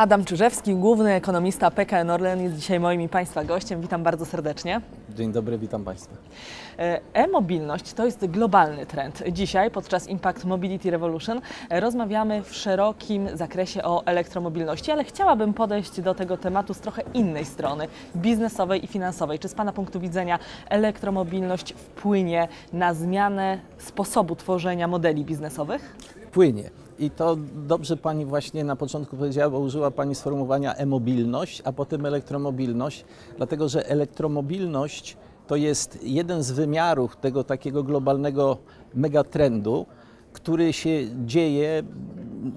Adam Czyżewski, główny ekonomista PKN Orlen, jest dzisiaj moim i Państwa gościem. Witam bardzo serdecznie. Dzień dobry, witam Państwa. E-mobilność to jest globalny trend. Dzisiaj podczas Impact Mobility Revolution rozmawiamy w szerokim zakresie o elektromobilności, ale chciałabym podejść do tego tematu z trochę innej strony, biznesowej i finansowej. Czy z Pana punktu widzenia elektromobilność wpłynie na zmianę sposobu tworzenia modeli biznesowych? Wpłynie. I to dobrze Pani właśnie na początku powiedziała, bo użyła Pani sformułowania e-mobilność, a potem elektromobilność, dlatego że elektromobilność to jest jeden z wymiarów tego takiego globalnego megatrendu, który się dzieje,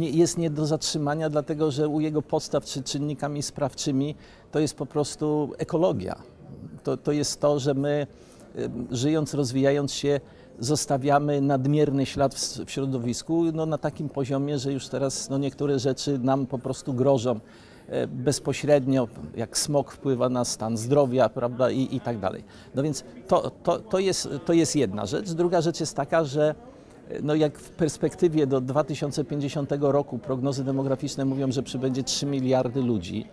jest nie do zatrzymania, dlatego że u jego podstaw czy czynnikami sprawczymi to jest po prostu ekologia. To jest to, że my żyjąc, rozwijając się, zostawiamy nadmierny ślad w środowisku na takim poziomie, że już teraz niektóre rzeczy nam po prostu grożą bezpośrednio, jak smog wpływa na stan zdrowia, prawda, i tak dalej. No więc to jest jedna rzecz. Druga rzecz jest taka, że jak w perspektywie do 2050 roku prognozy demograficzne mówią, że przybędzie 3 miliardy ludzi.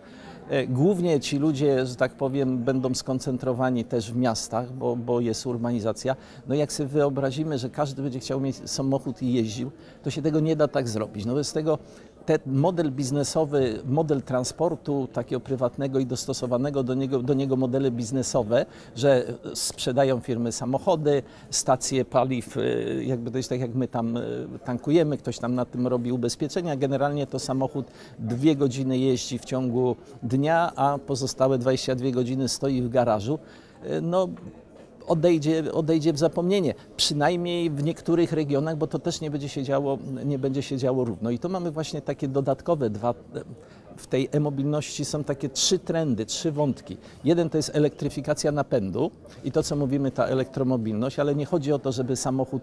Głównie ci ludzie, że tak powiem, będą skoncentrowani też w miastach, bo jest urbanizacja. No jak sobie wyobrazimy, że każdy będzie chciał mieć samochód i jeździł, to się tego nie da tak zrobić. No bez tego ten model biznesowy, model transportu takiego prywatnego i dostosowanego do niego modele biznesowe, że sprzedają firmy samochody, stacje paliw, jakby to jest tak jak my tam tankujemy, ktoś tam na tym robi ubezpieczenia. Generalnie to samochód 2 godziny jeździ w ciągu dnia, a pozostałe 22 godziny stoi w garażu. No, odejdzie w zapomnienie, przynajmniej w niektórych regionach, bo to też nie będzie się działo równo. I to mamy właśnie takie dodatkowe dwa, w tej e-mobilności są takie 3 trendy, 3 wątki. Jeden to jest elektryfikacja napędu i to, co mówimy, ta elektromobilność, ale nie chodzi o to, żeby samochód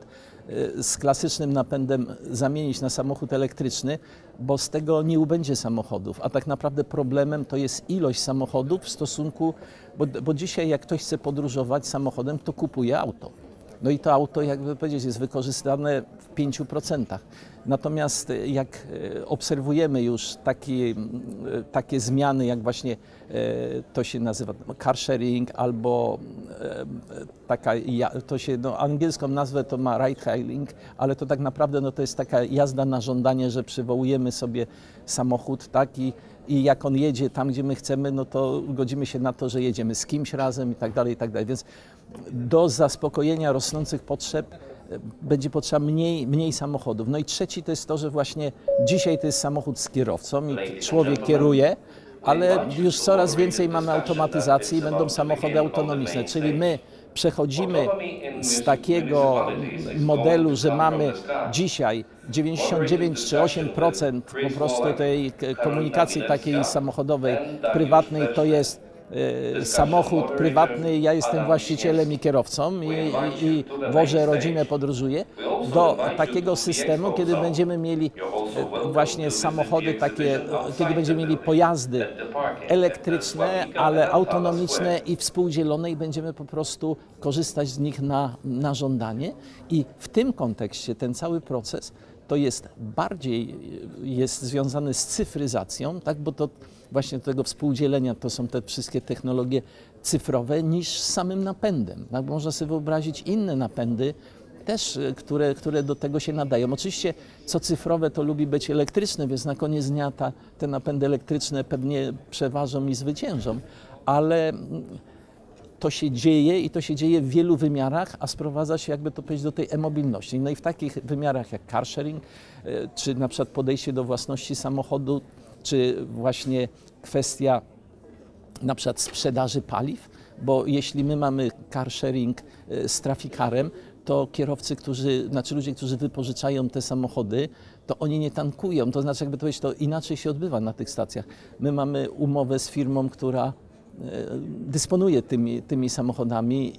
z klasycznym napędem zamienić na samochód elektryczny, bo z tego nie ubędzie samochodów, a tak naprawdę problemem to jest ilość samochodów w stosunku, bo dzisiaj jak ktoś chce podróżować samochodem, to kupuje auto. No i to auto, jakby powiedzieć, jest wykorzystane w 5%. Natomiast jak obserwujemy już takie zmiany, jak właśnie to się nazywa car sharing albo taka, to się, angielską nazwę to ma ride hailing, ale to tak naprawdę to jest taka jazda na żądanie, że przywołujemy sobie samochód, tak, i jak on jedzie tam, gdzie my chcemy, no to godzimy się na to, że jedziemy z kimś razem i tak dalej, i tak dalej. Więc do zaspokojenia rosnących potrzeb będzie potrzeba mniej samochodów. No i trzeci to jest to, że właśnie dzisiaj to jest samochód z kierowcą i człowiek kieruje, ale już coraz więcej mamy automatyzacji i będą samochody autonomiczne, czyli my przechodzimy z takiego modelu, że mamy dzisiaj 99 czy 8% po prostu tej komunikacji takiej samochodowej, prywatnej, to jest samochód prywatny, ja jestem właścicielem i kierowcą i wożę rodzinę, podróżuję, do takiego systemu, kiedy będziemy mieli właśnie samochody takie, kiedy będziemy mieli pojazdy elektryczne, ale autonomiczne i współdzielone i będziemy po prostu korzystać z nich na żądanie. I w tym kontekście ten cały proces to jest bardziej związany z cyfryzacją, tak, bo to właśnie do tego współdzielenia to są te wszystkie technologie cyfrowe niż z samym napędem. Tak, bo można sobie wyobrazić inne napędy też, które do tego się nadają. Oczywiście co cyfrowe to lubi być elektryczne, więc na koniec dnia te napędy elektryczne pewnie przeważą i zwyciężą, ale to się dzieje i to się dzieje w wielu wymiarach, a sprowadza się, jakby to powiedzieć, do tej e-mobilności. No i w takich wymiarach jak car sharing, czy na przykład podejście do własności samochodu, czy właśnie kwestia na przykład sprzedaży paliw, bo jeśli my mamy car sharing z trafikarem, to kierowcy, ludzie, którzy wypożyczają te samochody, to oni nie tankują, to znaczy, jakby to powiedzieć, to inaczej się odbywa na tych stacjach. My mamy umowę z firmą, która dysponuje tymi samochodami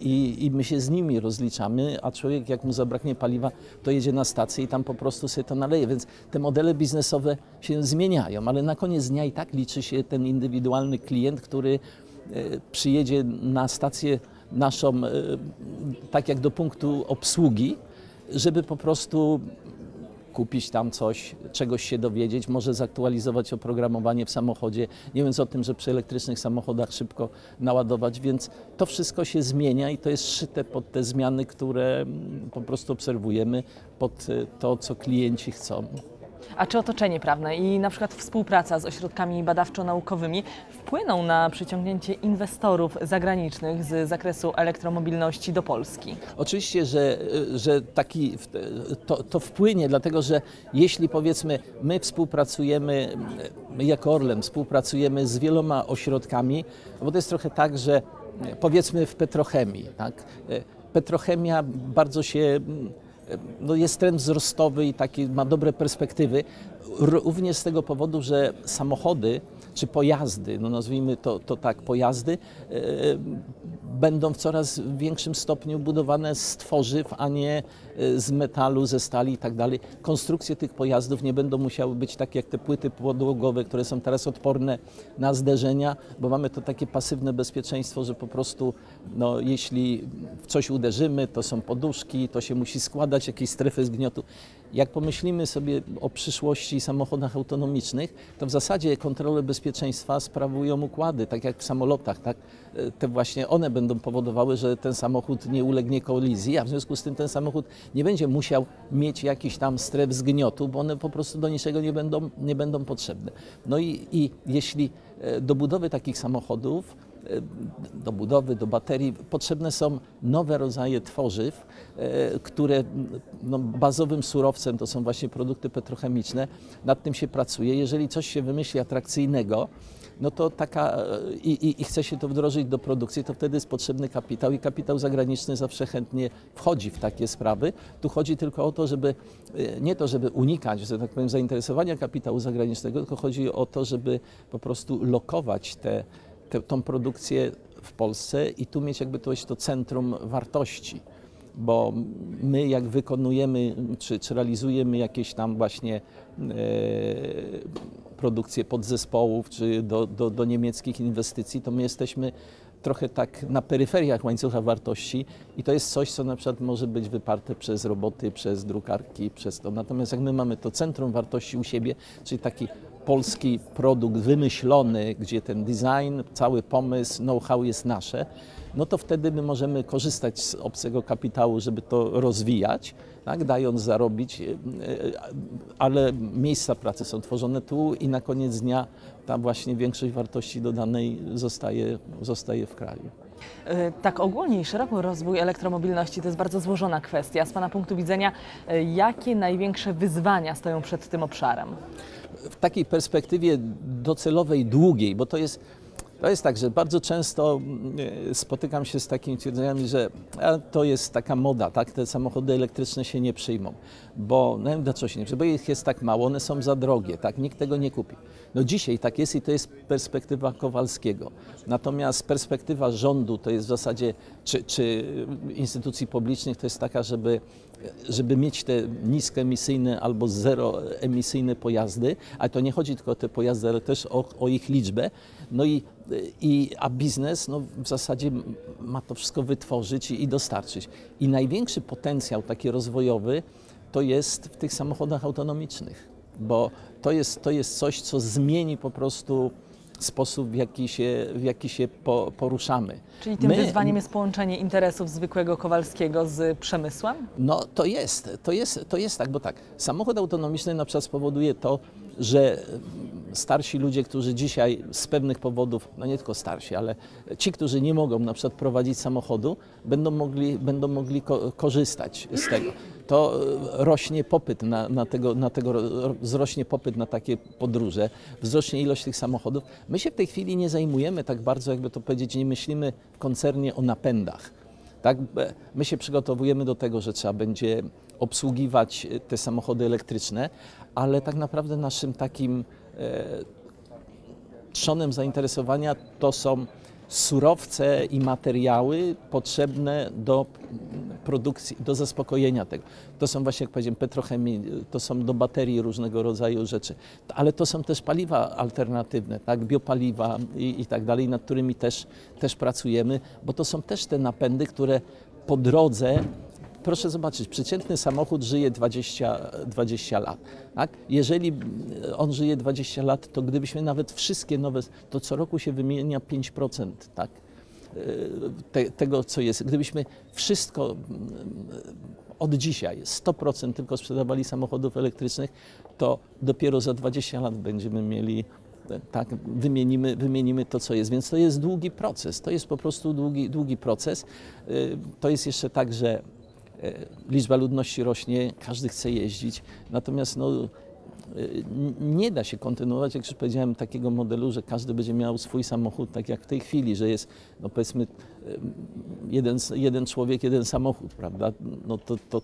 i my się z nimi rozliczamy, a człowiek, jak mu zabraknie paliwa, to jedzie na stację i tam po prostu sobie to naleje, więc te modele biznesowe się zmieniają, ale na koniec dnia i tak liczy się ten indywidualny klient, który przyjedzie na stację naszą, tak jak do punktu obsługi, żeby po prostu kupić tam coś, czegoś się dowiedzieć, może zaktualizować oprogramowanie w samochodzie, nie mówiąc o tym, że przy elektrycznych samochodach szybko naładować, więc to wszystko się zmienia i to jest szyte pod te zmiany, które po prostu obserwujemy, pod to, co klienci chcą. A czy otoczenie prawne i na przykład współpraca z ośrodkami badawczo-naukowymi wpłyną na przyciągnięcie inwestorów zagranicznych z zakresu elektromobilności do Polski? Oczywiście, że to wpłynie, dlatego że jeśli powiedzmy my współpracujemy, my jako Orlen współpracujemy z wieloma ośrodkami, bo to jest trochę tak, że powiedzmy w petrochemii, tak? Petrochemia bardzo się... No jest trend wzrostowy i taki ma dobre perspektywy, również z tego powodu, że samochody czy pojazdy, no nazwijmy to tak, pojazdy będą w coraz większym stopniu budowane z tworzyw, a nie z metalu, ze stali i tak dalej. Konstrukcje tych pojazdów nie będą musiały być takie jak te płyty podłogowe, które są teraz odporne na zderzenia, bo mamy to takie pasywne bezpieczeństwo, że po prostu no, jeśli w coś uderzymy, to są poduszki, to się musi składać, jakieś strefy zgniotu. Jak pomyślimy sobie o przyszłości samochodach autonomicznych, to w zasadzie kontrolę bezpieczeństwa sprawują układy, tak jak w samolotach, tak? Te właśnie one będą powodowały, że ten samochód nie ulegnie kolizji, a w związku z tym ten samochód nie będzie musiał mieć jakichś tam stref zgniotu, bo one po prostu do niczego nie będą potrzebne. No i jeśli do budowy takich samochodów, do baterii potrzebne są nowe rodzaje tworzyw, które no, bazowym surowcem to są właśnie produkty petrochemiczne, nad tym się pracuje. Jeżeli coś się wymyśli atrakcyjnego, no to i chce się to wdrożyć do produkcji, to wtedy jest potrzebny kapitał i kapitał zagraniczny zawsze chętnie wchodzi w takie sprawy. Tu chodzi tylko o to, żeby nie to, żeby unikać, że tak powiem, zainteresowania kapitału zagranicznego, tylko chodzi o to, żeby po prostu lokować tą produkcję w Polsce i tu mieć jakby to centrum wartości, bo my jak wykonujemy czy realizujemy jakieś tam właśnie produkcję podzespołów czy do niemieckich inwestycji, to my jesteśmy trochę tak na peryferiach łańcucha wartości i to jest coś, co na przykład może być wyparte przez roboty, przez drukarki, przez to. Natomiast jak my mamy to centrum wartości u siebie, czyli taki polski produkt wymyślony, gdzie ten design, cały pomysł, know-how jest nasze, no to wtedy my możemy korzystać z obcego kapitału, żeby to rozwijać, tak, dając zarobić, ale miejsca pracy są tworzone tu i na koniec dnia ta właśnie większość wartości dodanej zostaje w kraju. Tak ogólnie i szeroko rozwój elektromobilności to jest bardzo złożona kwestia. Z Pana punktu widzenia, jakie największe wyzwania stoją przed tym obszarem? W takiej perspektywie docelowej, długiej, bo to jest tak, że bardzo często spotykam się z takimi twierdzeniami, że to jest taka moda, tak? Te samochody elektryczne się nie przyjmą, bo no, dlaczego się nie przyjmą? Bo ich jest tak mało, one są za drogie, tak? Nikt tego nie kupi. No dzisiaj tak jest i to jest perspektywa Kowalskiego. Natomiast perspektywa rządu to jest w zasadzie, czy instytucji publicznych to jest taka, żeby mieć te niskoemisyjne albo zeroemisyjne pojazdy, ale to nie chodzi tylko o te pojazdy, ale też o ich liczbę. No a biznes no, w zasadzie ma to wszystko wytworzyć i dostarczyć. I największy potencjał taki rozwojowy to jest w tych samochodach autonomicznych, bo to jest coś, co zmieni po prostu sposób, w jaki się poruszamy. Czyli tym wyzwaniem jest połączenie interesów zwykłego Kowalskiego z przemysłem? No to jest tak, bo tak, samochód autonomiczny na przykład spowoduje to, że starsi ludzie, którzy dzisiaj z pewnych powodów, no nie tylko starsi, ale ci, którzy nie mogą na przykład prowadzić samochodu, będą mogli korzystać z tego. To rośnie popyt wzrośnie popyt na takie podróże, wzrośnie ilość tych samochodów. My się w tej chwili nie zajmujemy tak bardzo, jakby to powiedzieć, nie myślimy w koncernie o napędach. Tak? My się przygotowujemy do tego, że trzeba będzie obsługiwać te samochody elektryczne, ale tak naprawdę naszym takim trzonem zainteresowania to są surowce i materiały potrzebne do produkcji, do zaspokojenia tego. To są właśnie, jak powiedziałem, petrochemii, to są do baterii różnego rodzaju rzeczy, ale to są też paliwa alternatywne, tak, biopaliwa i tak dalej, nad którymi też pracujemy, bo to są też te napędy, które po drodze Proszę zobaczyć, przeciętny samochód żyje 20 lat. Tak? Jeżeli on żyje 20 lat, to gdybyśmy nawet wszystkie nowe, to co roku się wymienia 5%, tak? Tego, co jest. Gdybyśmy wszystko od dzisiaj 100% tylko sprzedawali samochodów elektrycznych, to dopiero za 20 lat będziemy mieli, tak, wymienimy to, co jest. Więc to jest długi proces, to jest po prostu długi proces. To jest jeszcze tak, że liczba ludności rośnie, każdy chce jeździć, natomiast no, nie da się kontynuować, jak już powiedziałem, takiego modelu, że każdy będzie miał swój samochód, tak jak w tej chwili, że jest, no powiedzmy, jeden człowiek, jeden samochód, prawda? No to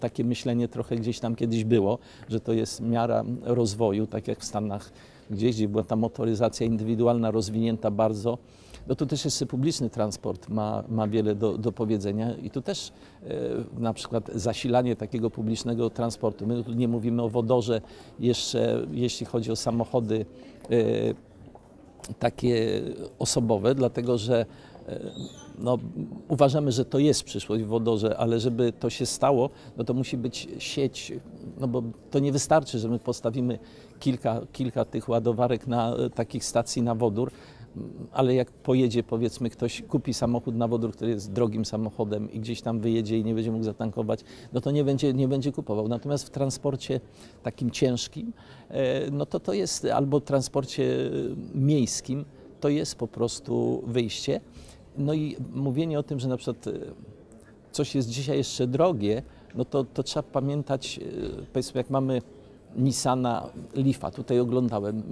takie myślenie trochę gdzieś tam kiedyś było, że to jest miara rozwoju, tak jak w Stanach gdzieś, gdzie była ta motoryzacja indywidualna rozwinięta bardzo. No tu też jeszcze publiczny transport ma wiele do powiedzenia i tu też na przykład zasilanie takiego publicznego transportu. My tu nie mówimy o wodorze jeszcze, jeśli chodzi o samochody takie osobowe, dlatego że no, uważamy, że to jest przyszłość w wodorze, ale żeby to się stało, no to musi być sieć, no bo to nie wystarczy, że my postawimy kilka tych ładowarek na takich stacji na wodór, ale jak pojedzie, powiedzmy, ktoś kupi samochód na wodór, który jest drogim samochodem i gdzieś tam wyjedzie i nie będzie mógł zatankować, no to nie będzie kupował. Natomiast w transporcie takim ciężkim, no to jest, albo w transporcie miejskim, to jest po prostu wyjście. No i mówienie o tym, że na przykład coś jest dzisiaj jeszcze drogie, no to trzeba pamiętać, powiedzmy, jak mamy Nissana Leafa, tutaj oglądałem,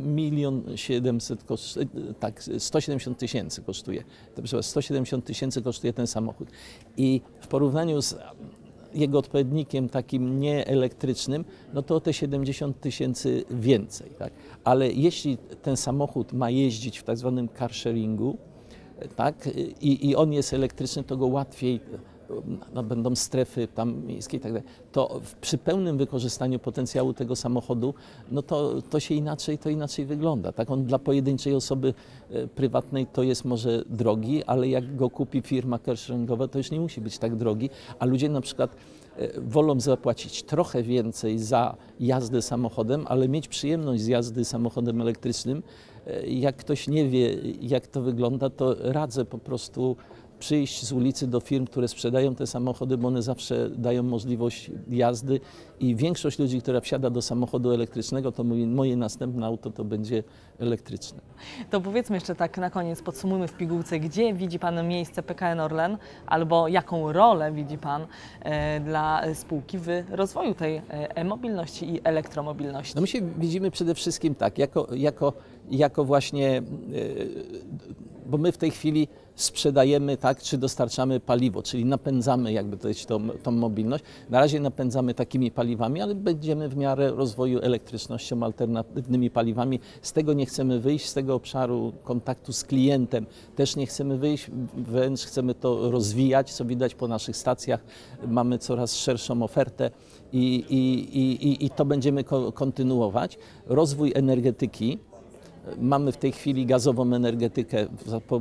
170 tysięcy kosztuje, przepraszam, 170 tysięcy kosztuje ten samochód i w porównaniu z jego odpowiednikiem takim nieelektrycznym, no to te 70 tysięcy więcej, tak? Ale jeśli ten samochód ma jeździć w tak zwanym car sharingu, tak? I on jest elektryczny, to go łatwiej, no, będą strefy tam miejskie i tak dalej, to przy pełnym wykorzystaniu potencjału tego samochodu, no to inaczej wygląda. Tak? On dla pojedynczej osoby prywatnej to jest może drogi, ale jak go kupi firma carsharingowa, to już nie musi być tak drogi, a ludzie na przykład wolą zapłacić trochę więcej za jazdę samochodem, ale mieć przyjemność z jazdy samochodem elektrycznym. Jak ktoś nie wie, jak to wygląda, to radzę po prostu przyjść z ulicy do firm, które sprzedają te samochody, bo one zawsze dają możliwość jazdy i większość ludzi, która wsiada do samochodu elektrycznego, to mówi, moje następne auto to będzie elektryczne. To powiedzmy jeszcze tak na koniec, podsumujmy w pigułce, gdzie widzi Pan miejsce PKN Orlen albo jaką rolę widzi Pan dla spółki w rozwoju tej e-mobilności i elektromobilności? No my się widzimy przede wszystkim tak, jako właśnie, bo my w tej chwili sprzedajemy, tak, czy dostarczamy paliwo, czyli napędzamy jakby tą mobilność. Na razie napędzamy takimi paliwami, ale będziemy w miarę rozwoju elektrycznością, alternatywnymi paliwami. Z tego nie chcemy wyjść, z tego obszaru kontaktu z klientem też nie chcemy wyjść, wręcz chcemy to rozwijać, co widać po naszych stacjach. Mamy coraz szerszą ofertę i to będziemy kontynuować. Rozwój energetyki. Mamy w tej chwili gazową energetykę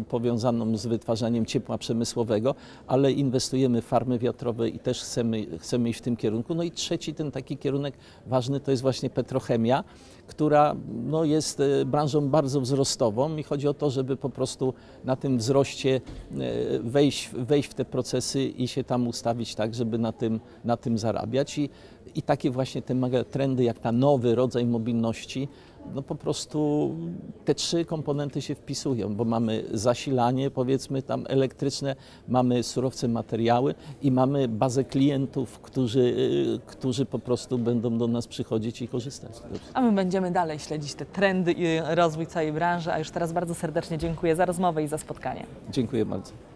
powiązaną z wytwarzaniem ciepła przemysłowego, ale inwestujemy w farmy wiatrowe i też chcemy iść w tym kierunku. No i trzeci ten taki kierunek ważny to jest właśnie petrochemia, która no, jest branżą bardzo wzrostową i chodzi o to, żeby po prostu na tym wzroście wejść w te procesy i się tam ustawić tak, żeby na tym zarabiać. I takie właśnie te megatrendy, jak ta nowy rodzaj mobilności, no po prostu te trzy komponenty się wpisują, bo mamy zasilanie, powiedzmy, tam elektryczne, mamy surowce, materiały i mamy bazę klientów, którzy po prostu będą do nas przychodzić i korzystać. A my będziemy dalej śledzić te trendy i rozwój całej branży, a już teraz bardzo serdecznie dziękuję za rozmowę i za spotkanie. Dziękuję bardzo.